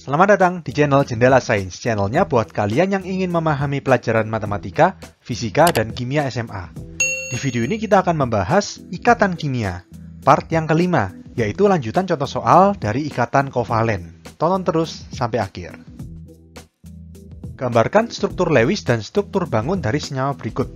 Selamat datang di channel Jendela Sains, channelnya buat kalian yang ingin memahami pelajaran matematika, fisika, dan kimia SMA. Di video ini kita akan membahas ikatan kimia, part yang kelima, yaitu lanjutan contoh soal dari ikatan kovalen. Tonton terus sampai akhir. Gambarkan struktur Lewis dan struktur bangun dari senyawa berikut.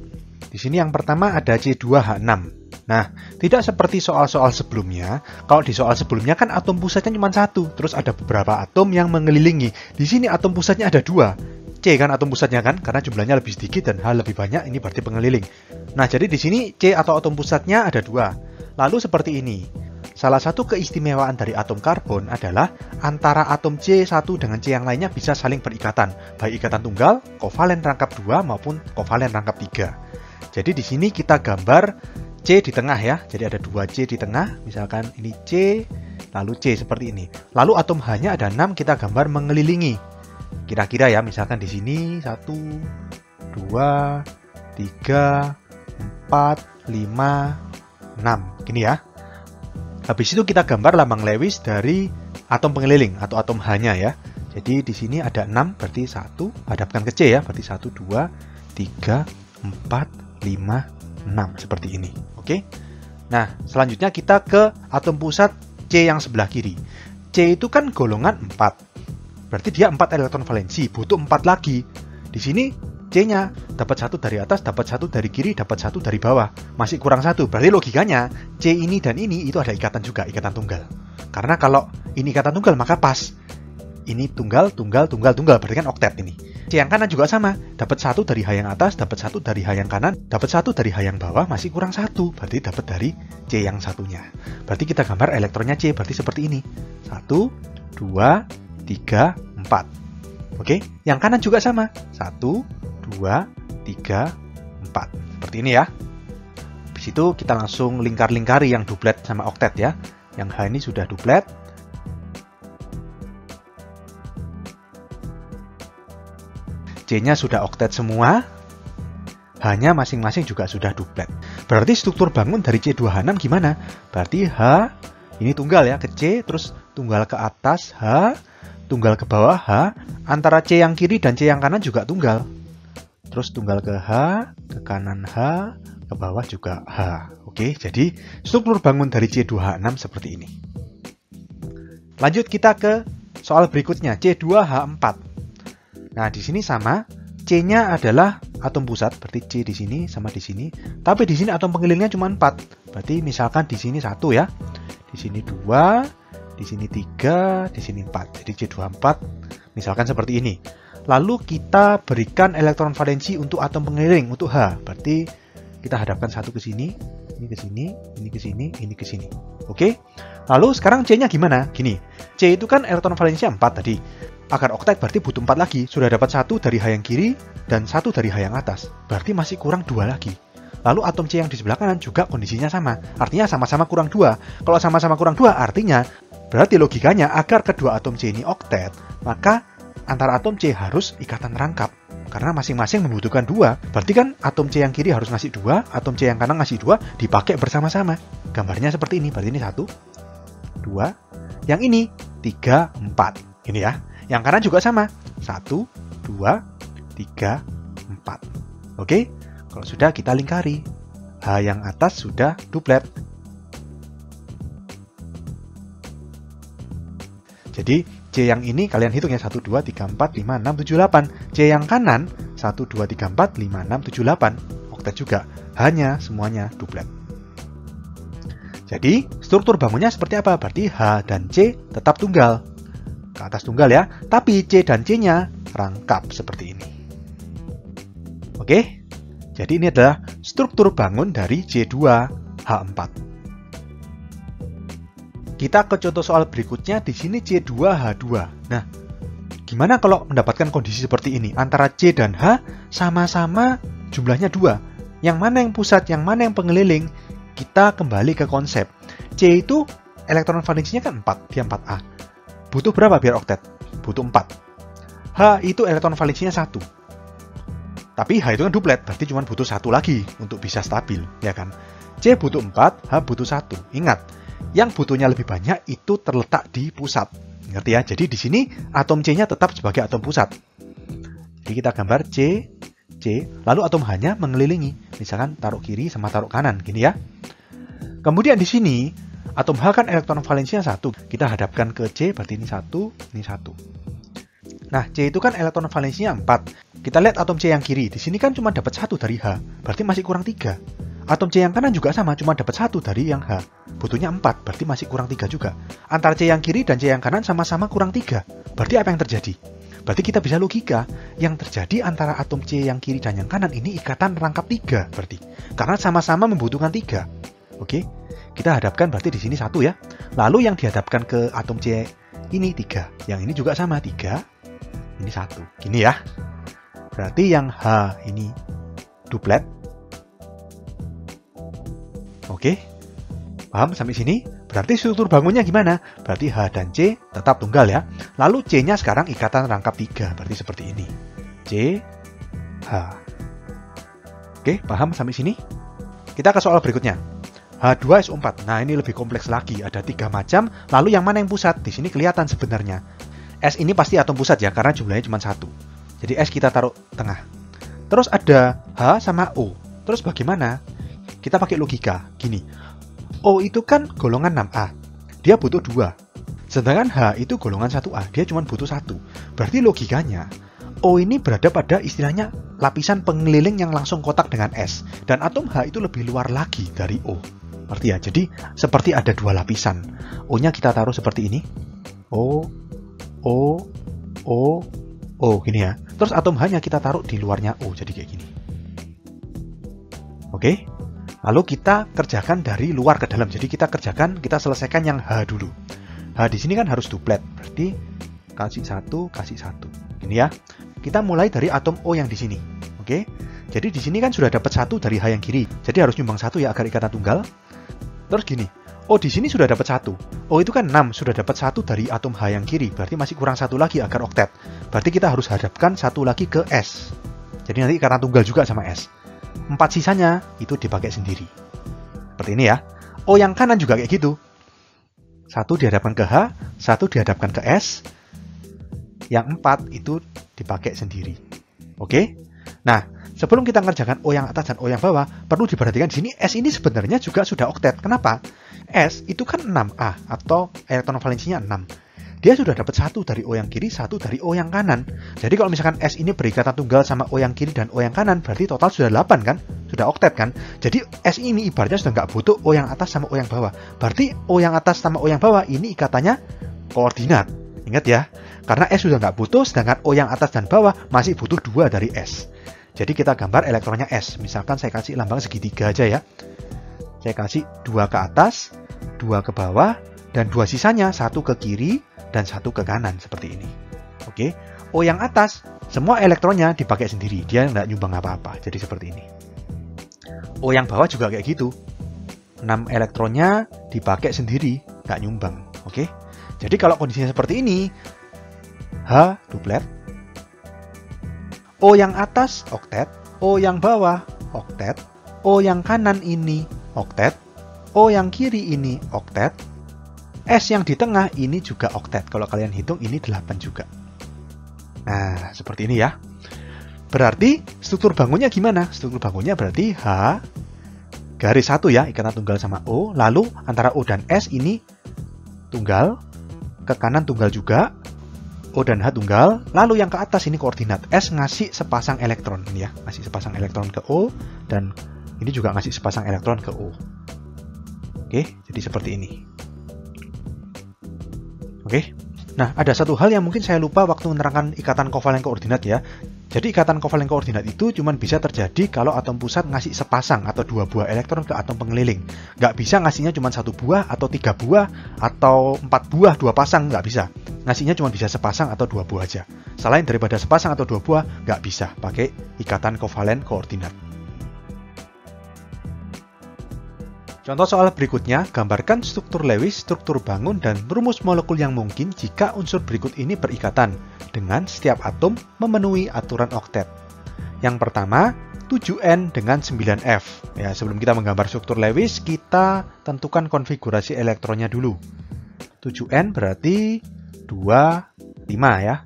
Di sini yang pertama ada C2H6. Nah, tidak seperti soal-soal sebelumnya. Kalau di soal sebelumnya kan atom pusatnya cuma satu, terus ada beberapa atom yang mengelilingi. Di sini atom pusatnya ada dua. C kan atom pusatnya kan, karena jumlahnya lebih sedikit dan H lebih banyak, ini berarti pengeliling. Nah, jadi di sini C atau atom pusatnya ada dua. Lalu seperti ini. Salah satu keistimewaan dari atom karbon adalah antara atom C1 dengan C yang lainnya bisa saling berikatan, baik ikatan tunggal, kovalen rangkap 2 maupun kovalen rangkap 3. Jadi di sini kita gambar C di tengah ya, jadi ada 2C di tengah, misalkan ini C, lalu C seperti ini. Lalu atom H-nya ada 6, kita gambar mengelilingi. Kira-kira ya, misalkan di sini 1, 2, 3, 4, 5, 6. Gini ya. Habis itu kita gambar lambang Lewis dari atom pengeliling atau atom H-nya ya. Jadi di sini ada 6, berarti 1, hadapkan ke C ya, berarti 1, 2, 3, 4, 5, 6, seperti ini. Oke, nah selanjutnya kita ke atom pusat C yang sebelah kiri. C itu kan golongan 4, berarti dia 4 elektron valensi, butuh 4 lagi. Di sini C-nya dapat 1 dari atas, dapat 1 dari kiri, dapat 1 dari bawah, masih kurang 1. Berarti logikanya C ini dan ini itu ada ikatan juga, ikatan tunggal. Karena kalau ini ikatan tunggal maka pas. Ini tunggal, tunggal, tunggal, tunggal, berarti kan oktet ini. C yang kanan juga sama, dapat 1 dari H yang atas, dapat 1 dari H yang kanan, dapat 1 dari H yang bawah, masih kurang 1, berarti dapat dari C yang satunya. Berarti kita gambar elektronnya C, berarti seperti ini. 1, 2, 3, 4. Oke, yang kanan juga sama. 1, 2, 3, 4. Seperti ini ya. Habis itu kita langsung lingkar-lingkari yang duplet sama oktet ya. Yang H ini sudah duplet. C-nya sudah oktet semua, H-nya masing-masing juga sudah duplet. Berarti struktur bangun dari C2H6 gimana? Berarti H, ini tunggal ya, ke C, terus tunggal ke atas, H, tunggal ke bawah, H, antara C yang kiri dan C yang kanan juga tunggal. Terus tunggal ke H, ke kanan H, ke bawah juga H. Oke, jadi struktur bangun dari C2H6 seperti ini. Lanjut kita ke soal berikutnya, C2H4. Nah, di sini sama, C-nya adalah atom pusat, berarti C di sini sama di sini. Tapi di sini atom pengelilingnya cuma 4. Berarti misalkan di sini 1 ya. Di sini 2, di sini 3, di sini 4. Jadi C24 misalkan seperti ini. Lalu kita berikan elektron valensi untuk atom pengeliling untuk H. Berarti kita hadapkan satu ke sini, ini ke sini, ini ke sini, ini ke sini. Oke. Lalu sekarang C-nya gimana? Gini. C itu kan elektron valensinya 4 tadi. Agar oktet berarti butuh 4 lagi, sudah dapat 1 dari H yang kiri dan 1 dari H yang atas, berarti masih kurang 2 lagi. Lalu atom C yang di sebelah kanan juga kondisinya sama, artinya sama-sama kurang 2. Kalau sama-sama kurang 2 artinya, berarti logikanya agar kedua atom C ini oktet, maka antara atom C harus ikatan rangkap, karena masing-masing membutuhkan 2. Berarti kan atom C yang kiri harus ngasih 2, atom C yang kanan ngasih 2, dipakai bersama-sama. Gambarnya seperti ini, berarti ini 1, 2, yang ini 3, 4. Ini ya. Yang kanan juga sama, 1, 2, 3, 4. Oke, kalau sudah kita lingkari. H yang atas sudah duplet. Jadi C yang ini kalian hitung ya, 1, 2, 3, 4, 5, 6, 7, 8. C yang kanan, 1, 2, 3, 4, 5, 6, 7, 8. Oktet juga, H-nya semuanya duplet. Jadi struktur bangunnya seperti apa? Berarti H dan C tetap tunggal. Ke atas tunggal ya, tapi C dan C-nya rangkap seperti ini. Oke, jadi ini adalah struktur bangun dari C2H4. Kita ke contoh soal berikutnya, di sini C2H2. Nah, gimana kalau mendapatkan kondisi seperti ini? Antara C dan H sama-sama jumlahnya 2. Yang mana yang pusat, yang mana yang pengeliling? Kita kembali ke konsep. C itu elektron valensinya kan 4, dia 4A. Butuh berapa biar oktet? Butuh 4. H itu elektron valensinya 1. Tapi H itu kan duplet, berarti cuma butuh 1 lagi untuk bisa stabil, ya kan? C butuh 4, H butuh 1. Ingat, yang butuhnya lebih banyak itu terletak di pusat. Ngerti ya? Jadi di sini atom C-nya tetap sebagai atom pusat. Jadi kita gambar C, lalu atom H-nya mengelilingi. Misalkan taruh kiri sama taruh kanan, gini ya. Kemudian di sini atom H kan elektron valensinya 1. Kita hadapkan ke C, berarti ini 1, ini 1. Nah, C itu kan elektron valensinya 4. Kita lihat atom C yang kiri. Di sini kan cuma dapat 1 dari H, berarti masih kurang 3. Atom C yang kanan juga sama, cuma dapat 1 dari yang H. Butuhnya 4, berarti masih kurang 3 juga. Antara C yang kiri dan C yang kanan sama-sama kurang 3. Berarti apa yang terjadi? Berarti kita bisa logika, yang terjadi antara atom C yang kiri dan yang kanan ini ikatan rangkap 3, berarti. Karena sama-sama membutuhkan 3. Oke, kita hadapkan berarti di sini 1 ya. Lalu yang dihadapkan ke atom C ini 3. Yang ini juga sama, 3. Ini 1. Gini ya. Berarti yang H ini duplet. Oke, paham sampai sini? Berarti struktur bangunnya gimana? Berarti H dan C tetap tunggal ya. Lalu C-nya sekarang ikatan rangkap 3, berarti seperti ini. C, H. Oke, paham sampai sini? Kita ke soal berikutnya. H2SO4. Nah, ini lebih kompleks lagi. Ada 3 macam, lalu yang mana yang pusat? Di sini kelihatan sebenarnya. S ini pasti atom pusat ya, karena jumlahnya cuma 1. Jadi S kita taruh tengah. Terus ada H sama O. Terus bagaimana? Kita pakai logika, gini. O itu kan golongan 6A, dia butuh 2. Sedangkan H itu golongan 1A, dia cuma butuh 1. Berarti logikanya, O ini berada pada istilahnya lapisan pengeliling yang langsung kotak dengan S. Dan atom H itu lebih luar lagi dari O. Berarti ya, jadi seperti ada 2 lapisan. O-nya kita taruh seperti ini. O, gini ya. Terus atom H-nya kita taruh di luarnya O, jadi kayak gini. Oke? Lalu kita kerjakan dari luar ke dalam. Jadi kita selesaikan yang H dulu. H di sini kan harus duplet. Berarti kasih 1. Ini ya. Kita mulai dari atom O yang di sini. Oke. Jadi di sini kan sudah dapat 1 dari H yang kiri. Jadi harus nyumbang 1 ya agar ikatan tunggal. Terus gini. O di sini sudah dapat 1. O itu kan 6, sudah dapat 1 dari atom H yang kiri. Berarti masih kurang 1 lagi agar oktet. Berarti kita harus hadapkan 1 lagi ke S. Jadi nanti ikatan tunggal juga sama S. 4 sisanya itu dipakai sendiri. Seperti ini ya. O yang kanan juga kayak gitu. 1 dihadapkan ke H, 1 dihadapkan ke S. Yang 4 itu dipakai sendiri. Oke? Nah, sebelum kita ngerjakan O yang atas dan O yang bawah, perlu diperhatikan di sini S ini sebenarnya juga sudah oktet. Kenapa? S itu kan 6A atau elektron valensinya 6. Dia sudah dapat 1 dari O yang kiri, 1 dari O yang kanan. Jadi kalau misalkan S ini berikatan tunggal sama O yang kiri dan O yang kanan, berarti total sudah 8 kan? Sudah oktet kan? Jadi S ini ibaratnya sudah nggak butuh O yang atas sama O yang bawah. Berarti O yang atas sama O yang bawah ini ikatannya koordinat. Ingat ya, karena S sudah nggak butuh, sedangkan O yang atas dan bawah masih butuh 2 dari S. Jadi kita gambar elektronnya S. Misalkan saya kasih lambang segitiga aja ya. Saya kasih 2 ke atas, 2 ke bawah, dan 2 sisanya, 1 ke kiri, dan 1 ke kanan, seperti ini. Oke, O yang atas, semua elektronnya dipakai sendiri, dia nggak nyumbang apa-apa, jadi seperti ini. O yang bawah juga kayak gitu, 6 elektronnya dipakai sendiri, nggak nyumbang. Oke, jadi kalau kondisinya seperti ini, H duplet, O yang atas oktet, O yang bawah oktet, O yang kanan ini oktet, O yang kiri ini oktet, S yang di tengah ini juga oktet. Kalau kalian hitung ini 8 juga. Nah, seperti ini ya. Berarti struktur bangunnya gimana? Struktur bangunnya berarti H garis 1 ya, ikatan tunggal sama O. Lalu antara O dan S ini tunggal. Ke kanan tunggal juga. O dan H tunggal. Lalu yang ke atas ini koordinat. S ngasih sepasang elektron. Ini ya, ngasih sepasang elektron ke O. Dan ini juga ngasih sepasang elektron ke O. Oke, jadi seperti ini. Oke, nah ada satu hal yang mungkin saya lupa waktu menerangkan ikatan kovalen koordinat ya. Jadi ikatan kovalen koordinat itu cuma bisa terjadi kalau atom pusat ngasih sepasang atau 2 buah elektron ke atom pengeliling. Nggak bisa ngasihnya cuma 1 buah atau 3 buah atau 4 buah 2 pasang, nggak bisa. Ngasihnya cuma bisa sepasang atau 2 buah aja. Selain daripada sepasang atau 2 buah, nggak bisa pakai ikatan kovalen koordinat. Contoh soal berikutnya, gambarkan struktur Lewis, struktur bangun, dan rumus molekul yang mungkin jika unsur berikut ini berikatan dengan setiap atom memenuhi aturan oktet. Yang pertama, 7N dengan 9F. Ya, sebelum kita menggambar struktur Lewis, kita tentukan konfigurasi elektronnya dulu. 7N berarti 2, 5 ya.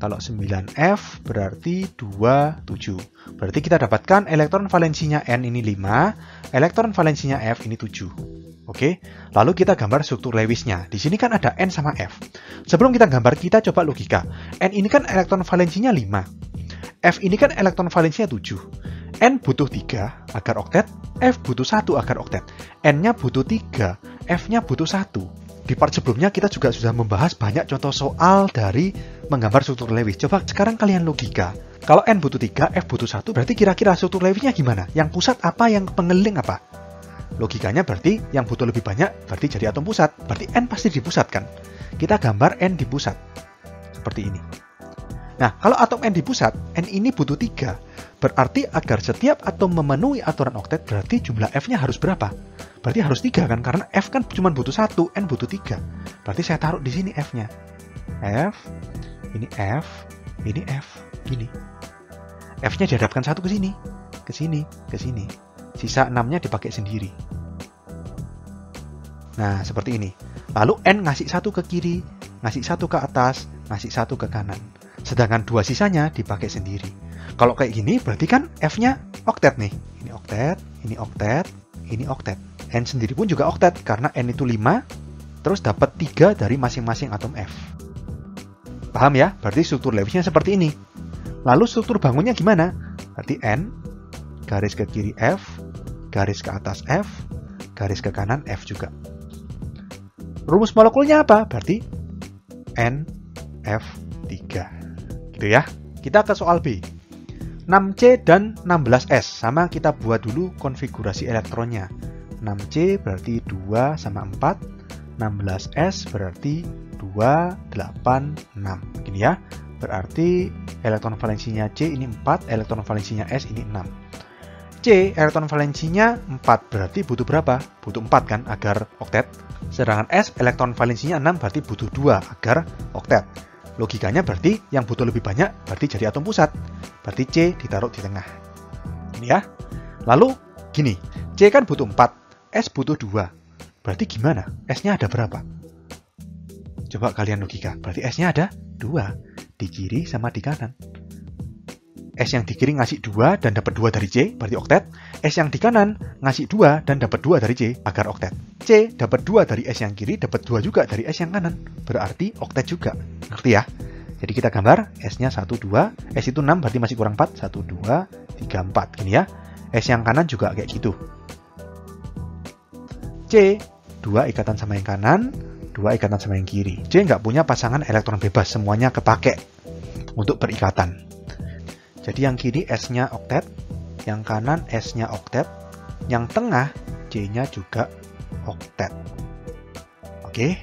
Kalau 9F berarti 2, 7. Berarti kita dapatkan elektron valensinya N ini 5, elektron valensinya F ini 7. Oke, lalu kita gambar struktur Lewisnya. Di sini kan ada N sama F. Sebelum kita gambar, kita coba logika. N ini kan elektron valensinya 5. F ini kan elektron valensinya 7. N butuh 3 agar oktet, F butuh 1 agar oktet. N-nya butuh 3, F-nya butuh 1. Di part sebelumnya kita juga sudah membahas banyak contoh soal dari menggambar struktur Lewis. Coba sekarang kalian logika. Kalau N butuh 3, F butuh 1, berarti kira-kira struktur Lewisnya gimana? Yang pusat apa, yang pengeliling apa? Logikanya berarti yang butuh lebih banyak, berarti jadi atom pusat. Berarti N pasti di pusat kan? Kita gambar N di pusat. Seperti ini. Nah, kalau atom N di pusat, N ini butuh 3. Berarti agar setiap atom memenuhi aturan oktet, berarti jumlah F-nya harus berapa? Berarti harus 3 kan, karena F kan cuma butuh 1, N butuh 3. Berarti saya taruh di sini F-nya. F, ini F, ini. F-nya dihadapkan satu ke sini, ke sini, ke sini. Sisa 6-nya dipakai sendiri. Nah, seperti ini. Lalu N ngasih 1 ke kiri, ngasih 1 ke atas, ngasih 1 ke kanan. Sedangkan 2 sisanya dipakai sendiri. Kalau kayak gini, berarti kan F-nya oktet nih. Ini oktet, ini oktet, ini oktet. N sendiri pun juga oktet, karena N itu 5, terus dapat 3 dari masing-masing atom F. Paham ya? Berarti struktur Lewisnya seperti ini. Lalu struktur bangunnya gimana? Berarti N, garis ke kiri F, garis ke atas F, garis ke kanan F juga. Rumus molekulnya apa? Berarti N, F, 3. Gitu ya. Kita ke soal B. 6C dan 16S. Sama kita buat dulu konfigurasi elektronnya. 6C berarti 2 sama 4, 16S berarti 2, 8, 6. Gini ya, berarti elektron valensinya C ini 4, elektron valensinya S ini 6. C elektron valensinya 4, berarti butuh berapa? Butuh 4 kan agar oktet. Sedangkan S elektron valensinya 6, berarti butuh 2 agar oktet. Logikanya berarti yang butuh lebih banyak, berarti jadi atom pusat. Berarti C ditaruh di tengah. Ini ya. Lalu gini, C kan butuh 4. S butuh 2. Berarti gimana? S-nya ada berapa? Coba kalian logika. Berarti S-nya ada 2. Di kiri sama di kanan. S yang di kiri ngasih 2 dan dapat 2 dari C, berarti oktet. S yang di kanan ngasih 2 dan dapat 2 dari C, agar oktet. C dapat 2 dari S yang kiri, dapat 2 juga dari S yang kanan. Berarti oktet juga. Ngerti ya? Jadi kita gambar S-nya 1, 2. S itu 6, berarti masih kurang 4. 1, 2, 3, 4. Gini ya. S yang kanan juga kayak gitu. C, 2 ikatan sama yang kanan, 2 ikatan sama yang kiri. C nggak punya pasangan elektron bebas, semuanya kepake untuk berikatan. Jadi yang kiri S-nya oktet, yang kanan S-nya oktet, yang tengah C-nya juga oktet. Oke,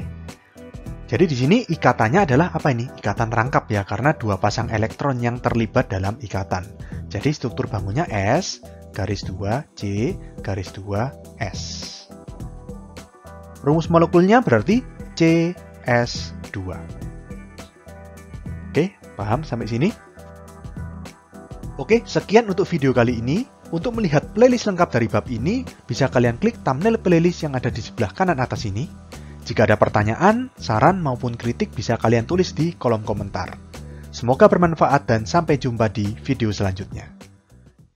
jadi di sini ikatannya adalah apa ini? Ikatan rangkap ya, karena 2 pasang elektron yang terlibat dalam ikatan. Jadi struktur bangunnya S, garis 2, C, garis 2, S. Rumus molekulnya berarti CS2. Oke, paham sampai sini? Oke, sekian untuk video kali ini. Untuk melihat playlist lengkap dari bab ini, bisa kalian klik thumbnail playlist yang ada di sebelah kanan atas ini. Jika ada pertanyaan, saran, maupun kritik bisa kalian tulis di kolom komentar. Semoga bermanfaat dan sampai jumpa di video selanjutnya.